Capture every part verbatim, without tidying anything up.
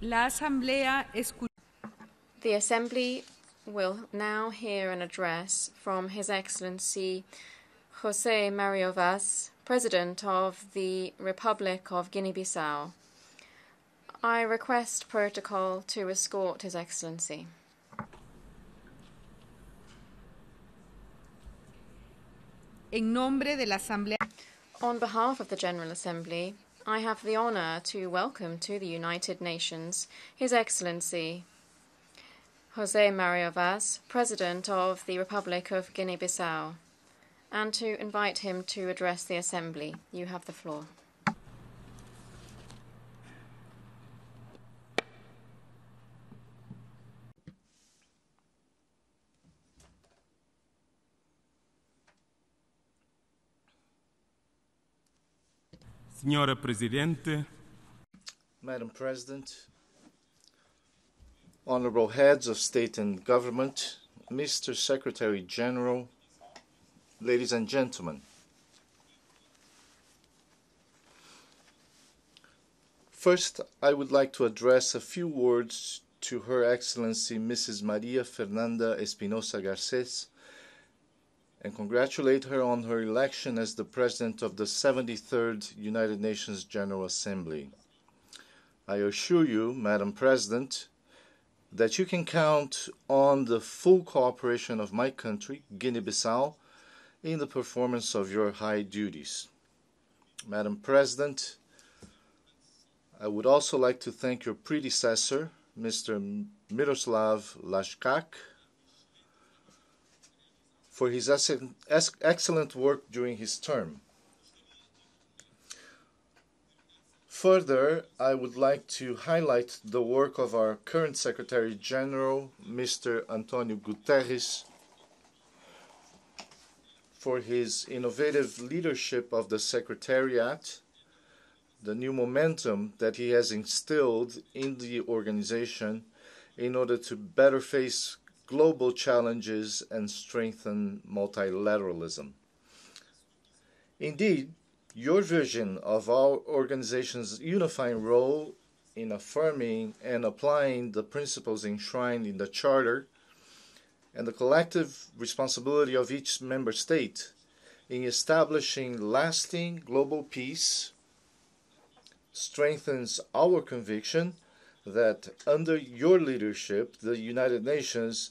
The Assembly will now hear an address from His Excellency José Mario Vaz, President of the Republic of Guinea-Bissau. I request protocol to escort His Excellency. On behalf of the General Assembly, I have the honor to welcome to the United Nations His Excellency José Mario Vaz, President of the Republic of Guinea-Bissau, and to invite him to address the Assembly. You have the floor. Madam President, Honorable Heads of State and Government, Mister Secretary General, ladies and gentlemen. First, I would like to address a few words to Her Excellency Missus Maria Fernanda Espinosa Garcés, and congratulate her on her election as the President of the seventy-third United Nations General Assembly. I assure you, Madam President, that you can count on the full cooperation of my country, Guinea-Bissau, in the performance of your high duties. Madam President, I would also like to thank your predecessor, Mister Miroslav Lajčák, for his excellent work during his term. Further, I would like to highlight the work of our current Secretary General, Mister Antonio Guterres, for his innovative leadership of the Secretariat, the new momentum that he has instilled in the organization in order to better face global challenges and strengthen multilateralism. Indeed, your vision of our organization's unifying role in affirming and applying the principles enshrined in the Charter and the collective responsibility of each member state in establishing lasting global peace strengthens our conviction that under your leadership, the United Nations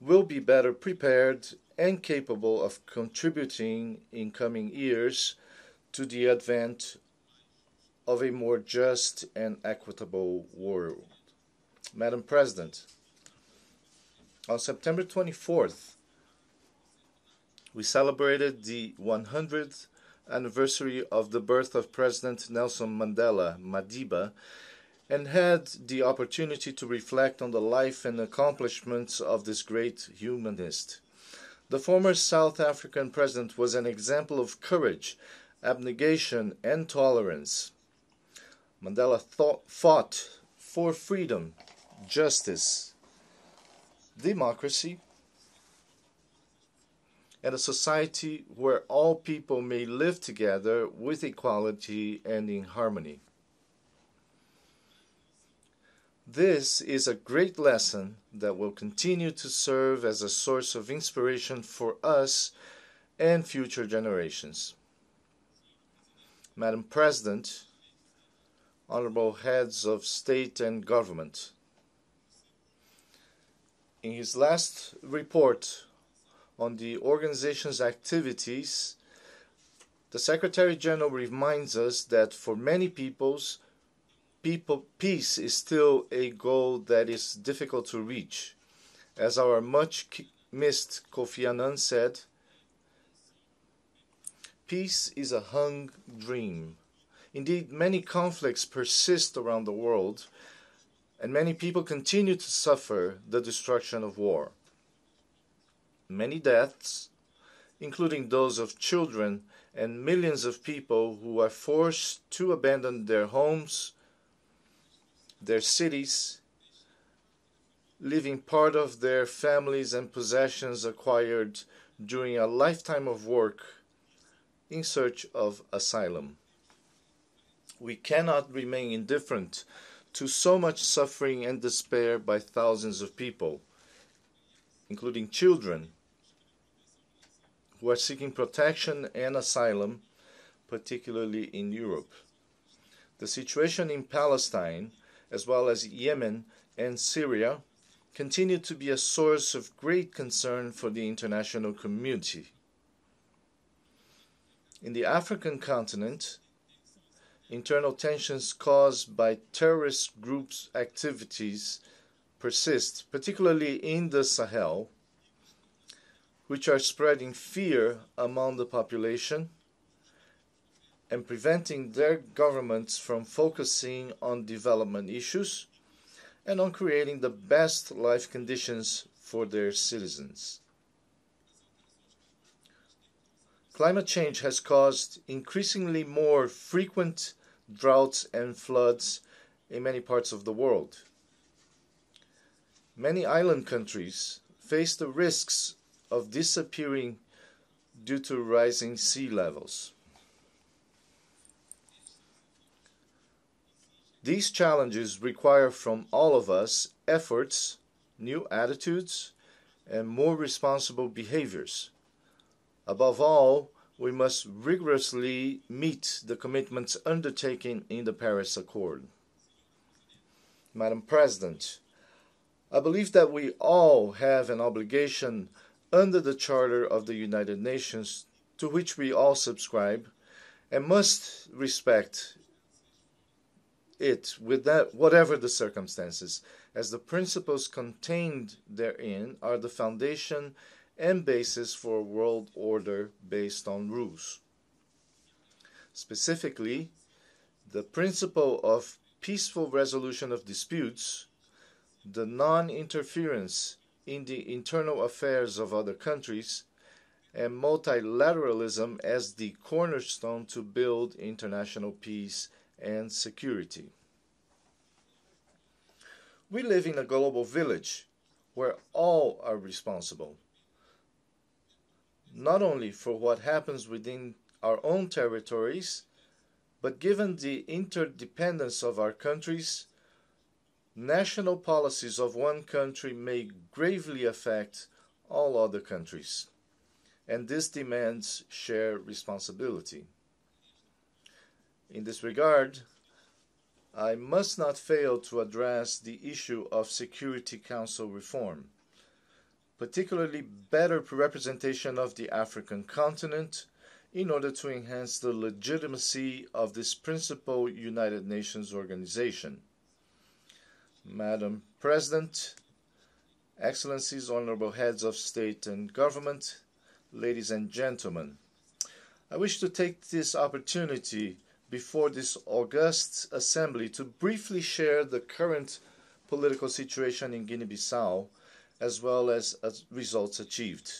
will be better prepared and capable of contributing in coming years to the advent of a more just and equitable world. Madam President, on September twenty-fourth, we celebrated the one hundredth anniversary of the birth of President Nelson Mandela, Madiba, and had the opportunity to reflect on the life and accomplishments of this great humanist. The former South African president was an example of courage, abnegation, and tolerance. Mandela thought, fought for freedom, justice, democracy, and a society where all people may live together with equality and in harmony. This is a great lesson that will continue to serve as a source of inspiration for us and future generations. Madam President, Honorable Heads of State and Government, in his last report on the organization's activities, the Secretary General reminds us that for many peoples, People, peace is still a goal that is difficult to reach. As our much-missed Kofi Annan said, peace is a hung dream. Indeed, many conflicts persist around the world, and many people continue to suffer the destruction of war. Many deaths, including those of children and millions of people who are forced to abandon their homes, their cities, leaving part of their families and possessions acquired during a lifetime of work in search of asylum. We cannot remain indifferent to so much suffering and despair by thousands of people, including children, who are seeking protection and asylum, particularly in Europe. The situation in Palestine, as well as Yemen and Syria, continue to be a source of great concern for the international community. In the African continent, internal tensions caused by terrorist groups' activities persist, particularly in the Sahel, which are spreading fear among the population and preventing their governments from focusing on development issues and on creating the best life conditions for their citizens. Climate change has caused increasingly more frequent droughts and floods in many parts of the world. Many island countries face the risks of disappearing due to rising sea levels. These challenges require from all of us efforts, new attitudes, and more responsible behaviors. Above all, we must rigorously meet the commitments undertaken in the Paris Accord. Madam President, I believe that we all have an obligation under the Charter of the United Nations, to which we all subscribe, and must respect it, with that, whatever the circumstances, as the principles contained therein are the foundation and basis for a world order based on rules. Specifically, the principle of peaceful resolution of disputes, the non-interference in the internal affairs of other countries, and multilateralism as the cornerstone to build international peace and security. We live in a global village where all are responsible, not only for what happens within our own territories, but given the interdependence of our countries, national policies of one country may gravely affect all other countries, and this demands shared responsibility. In this regard, I must not fail to address the issue of Security Council reform, particularly better representation of the African continent in order to enhance the legitimacy of this principal United Nations organization. Madam President, Excellencies, Honorable Heads of State and Government, ladies and gentlemen, I wish to take this opportunity before this august assembly to briefly share the current political situation in Guinea-Bissau, as well as results achieved.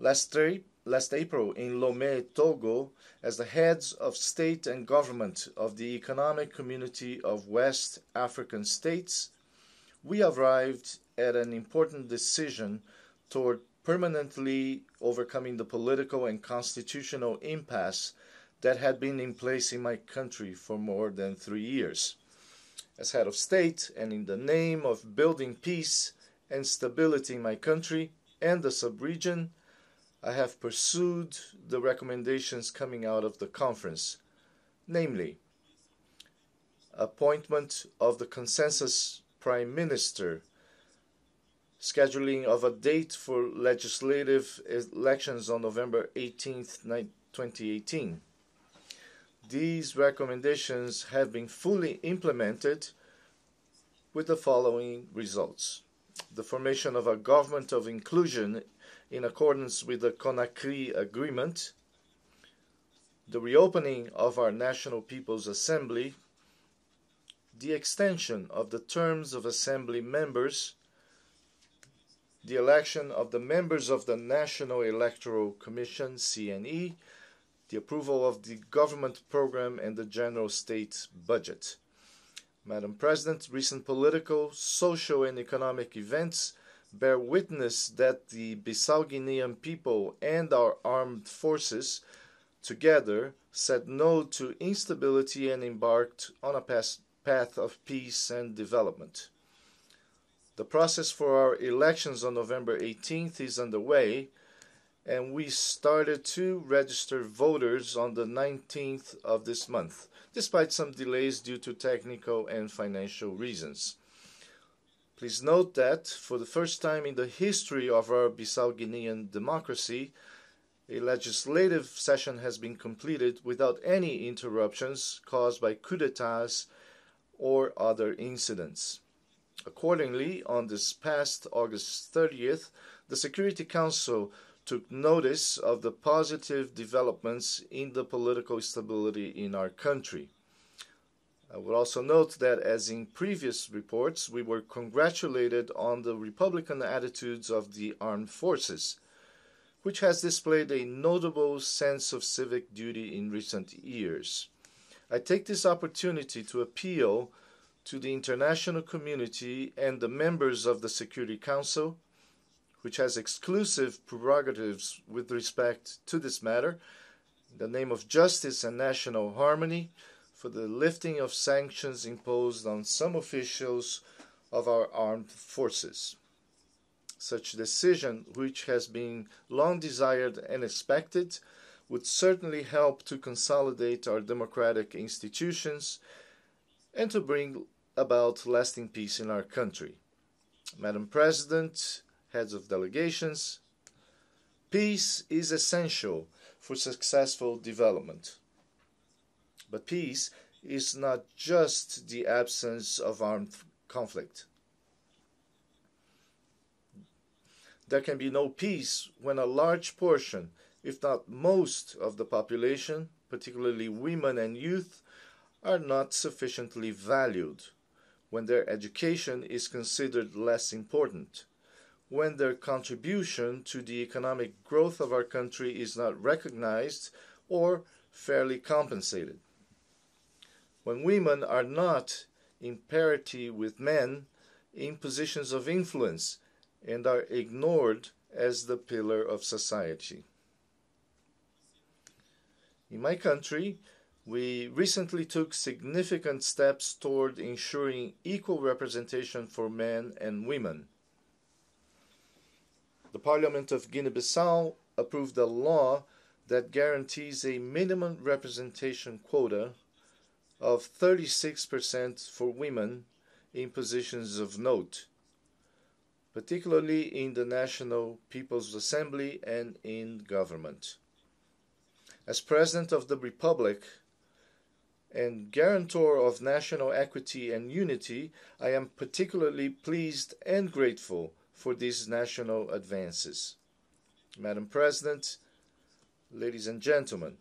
Last, three, last April in Lomé, Togo, as the heads of state and government of the Economic Community of West African States, we arrived at an important decision toward permanently overcoming the political and constitutional impasse that had been in place in my country for more than three years. As head of state, and in the name of building peace and stability in my country and the sub-region, I have pursued the recommendations coming out of the conference, namely, appointment of the consensus prime minister, scheduling of a date for legislative elections on November eighteenth, twenty eighteen. These recommendations have been fully implemented with the following results. The formation of a government of inclusion in accordance with the Conakry Agreement, the reopening of our National People's Assembly, the extension of the terms of Assembly members, the election of the members of the National Electoral Commission, C N E, the approval of the government program and the general state budget. Madam President, recent political, social, and economic events bear witness that the Bissau Guinean people and our armed forces together said no to instability and embarked on a path path of peace and development. The process for our elections on November eighteenth is underway, and we started to register voters on the nineteenth of this month, despite some delays due to technical and financial reasons. Please note that, for the first time in the history of our Bissau Guinean democracy, a legislative session has been completed without any interruptions caused by coups d'etats or other incidents. Accordingly, on this past August thirtieth, the Security Council took notice of the positive developments in the political stability in our country. I would also note that, as in previous reports, we were congratulated on the Republican attitudes of the armed forces, which has displayed a notable sense of civic duty in recent years. I take this opportunity to appeal to the international community and the members of the Security Council, which has exclusive prerogatives with respect to this matter, in the name of justice and national harmony, for the lifting of sanctions imposed on some officials of our armed forces. Such decision, which has been long desired and expected, would certainly help to consolidate our democratic institutions and to bring about lasting peace in our country. Madam President, heads of delegations, peace is essential for successful development. But peace is not just the absence of armed conflict. There can be no peace when a large portion, if not most, of the population, particularly women and youth, are not sufficiently valued, when their education is considered less important, when their contribution to the economic growth of our country is not recognized or fairly compensated. When women are not in parity with men in positions of influence and are ignored as the pillar of society. In my country, we recently took significant steps toward ensuring equal representation for men and women. The Parliament of Guinea-Bissau approved a law that guarantees a minimum representation quota of thirty-six percent for women in positions of note, particularly in the National People's Assembly and in government. As President of the Republic and guarantor of national equity and unity, I am particularly pleased and grateful for these national advances. Madam President, ladies and gentlemen,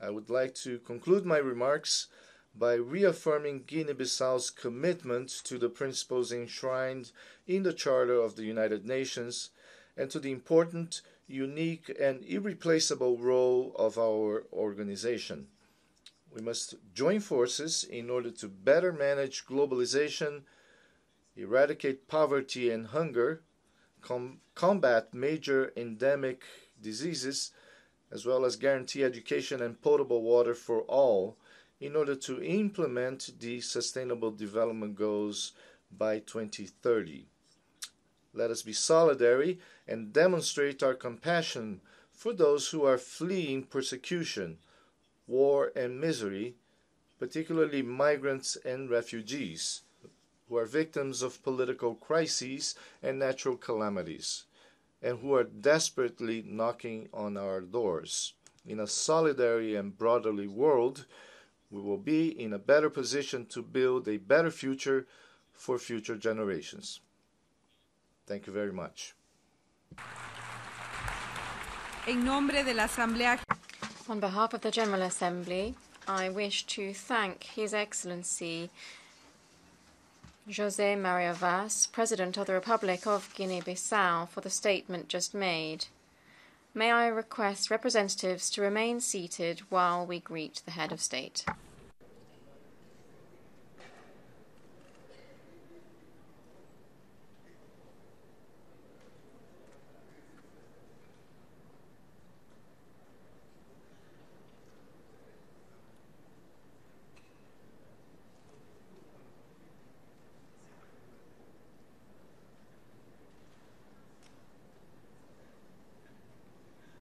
I would like to conclude my remarks by reaffirming Guinea-Bissau's commitment to the principles enshrined in the Charter of the United Nations and to the important, unique, and irreplaceable role of our organization. We must join forces in order to better manage globalization, eradicate poverty and hunger, com- combat major endemic diseases, as well as guarantee education and potable water for all, in order to implement the Sustainable Development Goals by twenty thirty. Let us be solidary and demonstrate our compassion for those who are fleeing persecution, war, and misery, particularly migrants and refugees, who are victims of political crises and natural calamities, and who are desperately knocking on our doors. In a solidary and brotherly world, we will be in a better position to build a better future for future generations. Thank you very much. On behalf of the General Assembly, I wish to thank His Excellency José Mario Vaz, President of the Republic of Guinea-Bissau, for the statement just made. May I request representatives to remain seated while we greet the head of state.